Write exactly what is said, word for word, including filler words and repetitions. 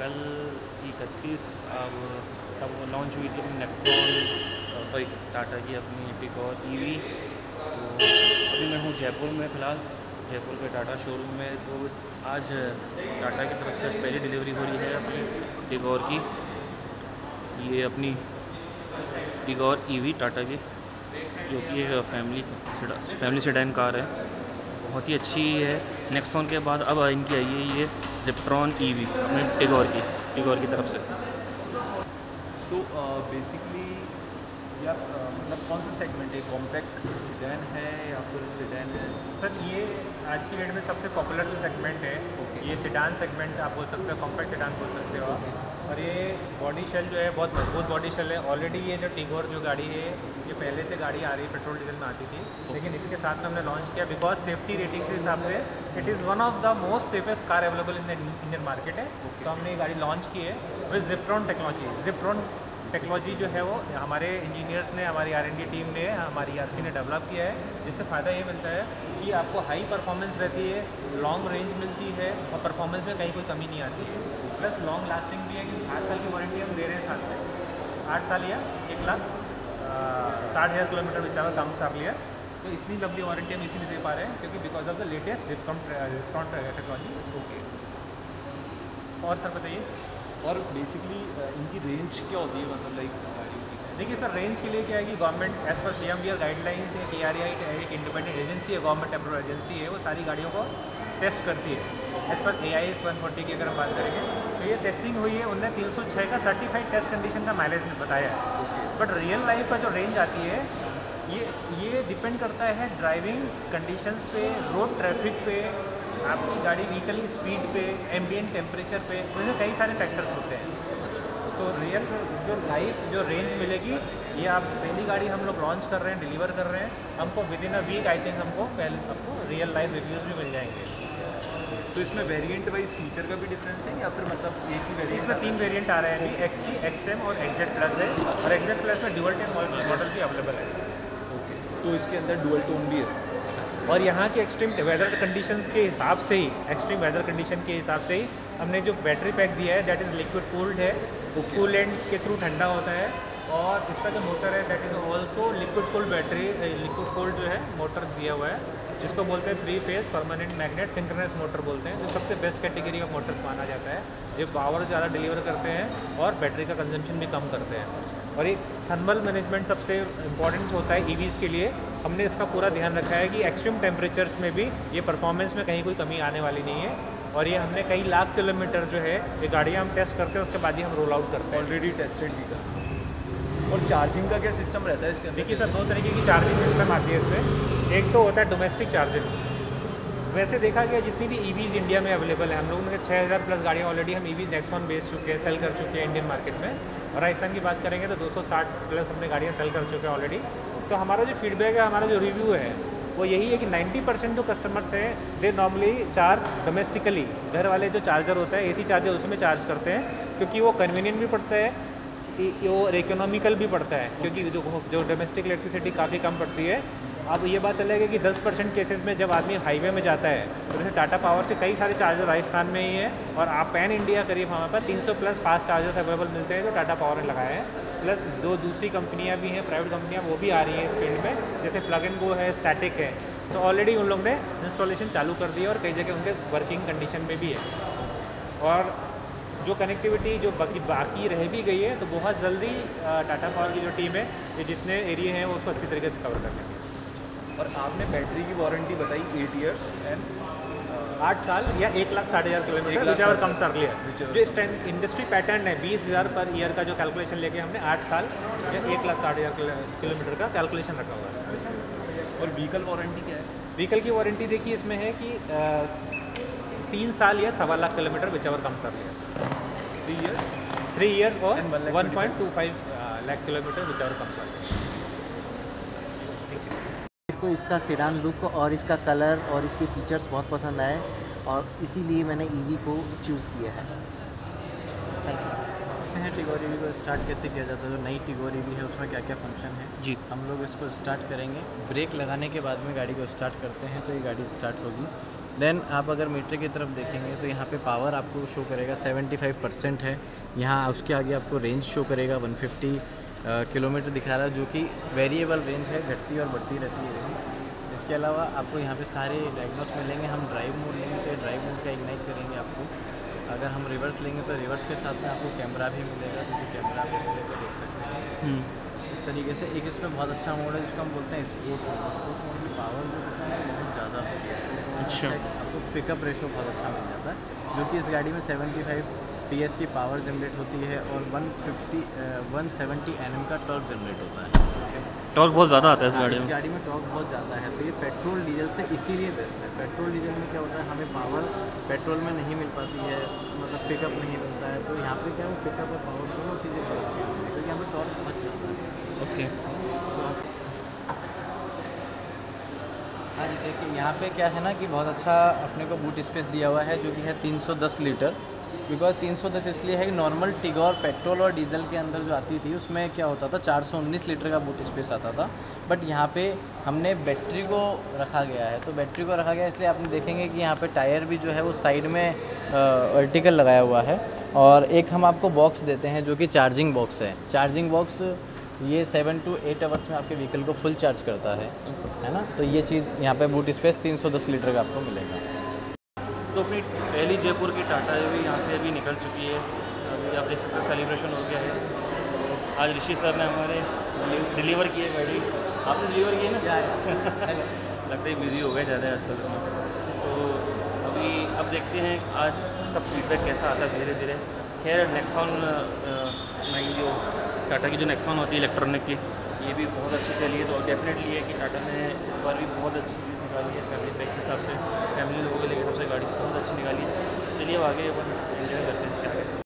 कल इकतीस अब तब लॉन्च हुई थी अपनी नेक्सॉन सॉरी टाटा की अपनी टिगोर ईवी। तो अभी मैं हूँ जयपुर में फ़िलहाल, जयपुर के टाटा शोरूम में। तो आज टाटा की तरफ से पहली डिलीवरी हो रही है अपनी टिगोर की, ये अपनी टिगोर ईवी टाटा की, जो कि एक फैमिली फैमिली सेडान कार है, बहुत ही अच्छी है। नेक्सॉन के बाद अब इनकी आई है ये जिप्ट्रॉन ईवी अपने टिगोर की टिगोर की तरफ से। सो बेसिकली या मतलब कौन सा सेगमेंट है, कॉम्पैक्ट सेडान है या फिर सेडान है? सर ये आज की डेट में सबसे पॉपुलर जो सेगमेंट है okay. ये सेडान सेगमेंट आप बोल सकते हो, कॉम्पैक्ट सेडान बोल सकते हो okay. और ये बॉडी शेल जो है बहुत मजबूत बॉडी शेल है। ऑलरेडी ये जो टिगोर जो गाड़ी है ये पहले से गाड़ी आ रही है, पेट्रोल डीजल में आती थी okay. लेकिन इसके साथ में हमने लॉन्च किया बिकॉज सेफ्टी रेटिंग के हिसाब से it is one of the most safest car available in the Indian market है okay. तो हमने ये गाड़ी लॉन्च की है with Ziptron technology. Ziptron technology जो है वो हमारे इंजीनियर्स ने, हमारी आर एन डी टीम ने, हमारी आर सी ने डेवलप किया है, जिससे फ़ायदा ये मिलता है कि आपको हाई परफॉर्मेंस रहती है, लॉन्ग रेंज मिलती है और परफॉर्मेंस में कहीं कोई कमी नहीं आती है। प्लस लॉन्ग लास्टिंग भी है कि आठ साल की वारंटी हम दे रहे हैं साथ में, आठ साल या एक लाख साठ हज़ार किलोमीटर बेचारा कम साफ लिया, तो इतनी लंबी वारंटी हम इसीलिए दे पा रहे हैं क्योंकि because of the latest Ziptron technology okay. और सर बताइए, और बेसिकली इनकी रेंज क्या होती है, मतलब लाइक? देखिए सर रेंज के लिए क्या है कि गवर्नमेंट एज पर C M B R guidelines है, के आर आई एक इंडिपेंडेंट एजेंसी है, गवर्नमेंट अप्रूव एजेंसी है, वो सारी गाड़ियों को टेस्ट करती है। एज पर A I S one forty की अगर हम बात करेंगे तो ये टेस्टिंग हुई है, उनने तीन सौ छः का सर्टिफाइड टेस्ट कंडीशन का माइलेज बताया है okay. बट रियल लाइफ का जो रेंज आती है ये ये डिपेंड करता है ड्राइविंग कंडीशंस पे, रोड ट्रैफिक पे, आपकी गाड़ी व्हीकल की स्पीड पे, एम्बियंट टेम्परेचर पे, जैसे कई सारे फैक्टर्स होते हैं। तो रियल जो लाइफ जो रेंज मिलेगी ये आप पहली गाड़ी हम लोग लॉन्च कर रहे हैं, डिलीवर कर रहे हैं, हमको within a week I think हमको पहले आपको रियल लाइफ रिव्यूज़ भी मिल जाएंगे। तो इसमें वेरिएंट वाइज फीचर का भी डिफरेंस है या फिर मतलब एक ही वेरिएंट? इसमें तीन वेरिएंट आ रहे हैं अभी, एक्सी, एक्सएम और एक्जेड प्लस है, और एक्जेड प्लस में डुअल टोन मॉडल भी अवेलेबल है ओके। तो इसके अंदर डुअल टोन भी है, और यहाँ के एक्सट्रीम वेदर कंडीशंस के हिसाब से ही एक्सट्रीम वेदर कंडीशन के हिसाब से ही हमने जो बैटरी पैक दिया है दैट इज़ लिक्विड कूल्ड है, वो कूलेंट के थ्रू ठंडा होता है, और इसका जो मोटर है that is also liquid cooled battery liquid cooled जो है मोटर दिया हुआ है, जिसको बोलते हैं three phase permanent magnet synchronous motor बोलते हैं, जो सबसे बेस्ट कैटेगरी ऑफ मोटर्स माना जाता है, जो पावर ज़्यादा डिलीवर करते हैं और बैटरी का कंजम्पशन भी कम करते हैं। और ये थर्मल मैनेजमेंट सबसे इम्पॉर्टेंट होता है ईवीज़ के लिए, हमने इसका पूरा ध्यान रखा है कि एक्सट्रीम टेम्परेचर्स में भी ये परफॉर्मेंस में कहीं कोई कमी आने वाली नहीं है, और ये हमने कई लाख किलोमीटर जो है ये गाड़ियाँ हम टेस्ट करते हैं, उसके बाद ही हम रोल आउट करते हैं। ऑलरेडी टेस्टेड भी कर। और चार्जिंग का क्या सिस्टम रहता है इसके? देखिए सर दो तरीके की चार्जिंग सिस्टम आती है इसमें, एक तो होता है डोमेस्टिक चार्जिंग। वैसे देखा गया जितनी भी ईवीज़ इंडिया में अवेलेबल है, हम लोगों ने छः हज़ार प्लस गाड़ियाँ ऑलरेडी हम ईवी नेक्सॉन बेच चुके हैं, सेल कर चुके हैं इंडियन मार्केट में, और राजस्थान की बात करेंगे तो दो सौ साठ प्लस हमने गाड़ियाँ सेल कर चुके हैं ऑलरेडी। तो हमारा जो फीडबैक है, हमारा जो रिव्यू है वो यही है कि नब्बे परसेंट जो कस्टमर्स हैं दे नॉर्मली चार्ज डोमेस्टिकली, घर वाले जो चार्जर होता है एसी चार्जर उसमें चार्ज करते हैं, क्योंकि वो कन्वीनियंट भी पड़ता है और इकोनॉमिकल भी पड़ता है, क्योंकि जो जो डोमेस्टिक इलेक्ट्रिसिटी काफ़ी कम पड़ती है। अब ये बात अलग है कि दस परसेंट केसेस में जब आदमी हाईवे में जाता है तो जैसे टाटा पावर से कई सारे चार्जर राजस्थान में ही है, और आप पैन इंडिया करीब हमारे पास तीन सौ प्लस फास्ट चार्जर्स अवेलेबल मिलते हैं जो टाटा पावर ने लगाए हैं, प्लस दो दूसरी कंपनियां भी हैं, प्राइवेट कंपनियां वो भी आ रही हैं इस फील्ड में, जैसे प्लग एंड गो है, स्टैटिक है, तो ऑलरेडी उन लोगों ने इंस्टॉलेशन चालू कर दी है और कई जगह उनके वर्किंग कंडीशन में भी है। और जो कनेक्टिविटी जो बाकी बाकी रह भी गई है तो बहुत जल्दी टाटा पावर की जो टीम है ये जितने एरिए हैं उसको अच्छी तरीके से कवर कर लेंगे। और आपने बैटरी की वारंटी बताई एट ईयर्स एंड आठ साल या एक लाख साढ़े हज़ार किलोमीटर विचार कम कर लिया, जो इस टाइम इंडस्ट्री पैटर्न है बीस हज़ार पर ईयर का जो कैलकुलेशन लेके हमने आठ साल या एक लाख साढ़े हज़ार किलोमीटर का कैलकुलेशन रखा हुआ है। और व्हीकल वारंटी क्या है? व्हीकल की वारंटी देखिए इसमें है कि आ, तीन साल या सवा लाख किलोमीटर विचार कम कर लिया, थ्री ईयर थ्री ईयर्स और one point two five lakh kilometre विचार कम कर लिया। को इसका सेडान लुक और इसका कलर और इसके फीचर्स बहुत पसंद आए और इसीलिए मैंने ईवी को चूज़ किया है। Thank you. टिगोर ईवी को स्टार्ट कैसे किया जाता है? जो नई टिगोर ईवी है उसमें क्या क्या फंक्शन है जी? हम लोग इसको स्टार्ट करेंगे, ब्रेक लगाने के बाद में गाड़ी को स्टार्ट करते हैं तो ये गाड़ी स्टार्ट होगी। देन आप अगर मीटर की तरफ देखेंगे तो यहाँ पे पावर आपको शो करेगा सेवेंटी फाइव परसेंट है। यहाँ उसके आगे आपको रेंज शो करेगा वन फिफ्टी किलोमीटर दिखा रहा है, जो कि वेरिएबल रेंज है, घटती और बढ़ती रहती है। इसके अलावा आपको यहाँ पे सारे डायग्नोस मिलेंगे। हम ड्राइव मोड लेंगे तो ड्राइव मोड का इग्नाइट करेंगे आपको, अगर हम रिवर्स लेंगे तो रिवर्स के साथ में आपको कैमरा भी मिलेगा, क्योंकि तो कैमरा आप डिस्प्ले पर देख सकते हैं। इस तरीके से एक इसमें बहुत अच्छा मोड है जिसको हम बोलते हैं स्पोर्ट्स मोड। स्पोर्ट्स मोड की पावर जो होता है बहुत ज़्यादा होती है, अच्छा आपको पिकअप रेशो बहुत अच्छा मिल जाता है, जो कि इस गाड़ी में सेवेंटी फाइव पी एस की पावर जनरेट होती है और one fifty one seventy N M का टॉर्क जनरेट होता है। टॉर्क बहुत ज़्यादा आता है इस गाड़ी में, इस गाड़ी में टॉर्क बहुत ज़्यादा है। तो ये पेट्रोल डीजल से इसीलिए बेस्ट है। पेट्रोल डीजल में क्या होता है, हमें पावर पेट्रोल में नहीं मिल पाती है, मतलब पिकअप नहीं मिलता है। तो यहाँ पे क्या है, पिकअप और पावर दोनों चीज़ें बहुत अच्छी होती है, क्योंकि यहाँ पर टॉर्क बहुत ज़्यादा है। ओके, हाँ जी, देखिए यहाँ पे क्या है ना कि बहुत अच्छा अपने को बूट स्पेस दिया हुआ है, जो कि है तीन सौ दस लीटर। बिकॉज तीन सौ दस इसलिए है कि नॉर्मल टिगोर पेट्रोल और डीजल के अंदर जो आती थी उसमें क्या होता था, चार सौ उन्नीस लीटर का बूट स्पेस आता था। बट यहाँ पे हमने बैटरी को रखा गया है, तो बैटरी को रखा गया इसलिए आपने देखेंगे कि यहाँ पे टायर भी जो है वो साइड में वर्टिकल लगाया हुआ है। और एक हम आपको बॉक्स देते हैं जो कि चार्जिंग बॉक्स है। चार्जिंग बॉक्स ये सेवन टू एट आवर्स में आपके व्हीकल को फुल चार्ज करता है, है ना। तो ये चीज़ यहाँ पे बूट स्पेस तीन सौ दस लीटर का आपको मिलेगा। तो अपनी पहली जयपुर की टाटा एवी यहाँ से अभी निकल चुकी है। अभी आप देख सकते हैं सेलिब्रेशन हो गया है। आज ऋषि सर ने हमारे डिलीवर की है गाड़ी, आपने डिलीवर की है ना। लगता है बिजी हो गए ज़्यादा आजकल तो। अभी अब देखते हैं आज उसका फीडबैक कैसा आता है धीरे धीरे। खैर नेक्सॉन नहीं, जो टाटा की जो नेक्सॉन होती है इलेक्ट्रॉनिक की, ये भी बहुत अच्छी चली है। तो डेफिनेटली है कि टाटा ने इस बार भी बहुत अच्छी चीज़ निकाली है, फैमिली पैक के हिसाब से, फैमिली लोगों के हिसाब से गाड़ी बहुत अच्छी निकाली है। चलिए अब आगे अपन एंजॉय करते हैं इसके।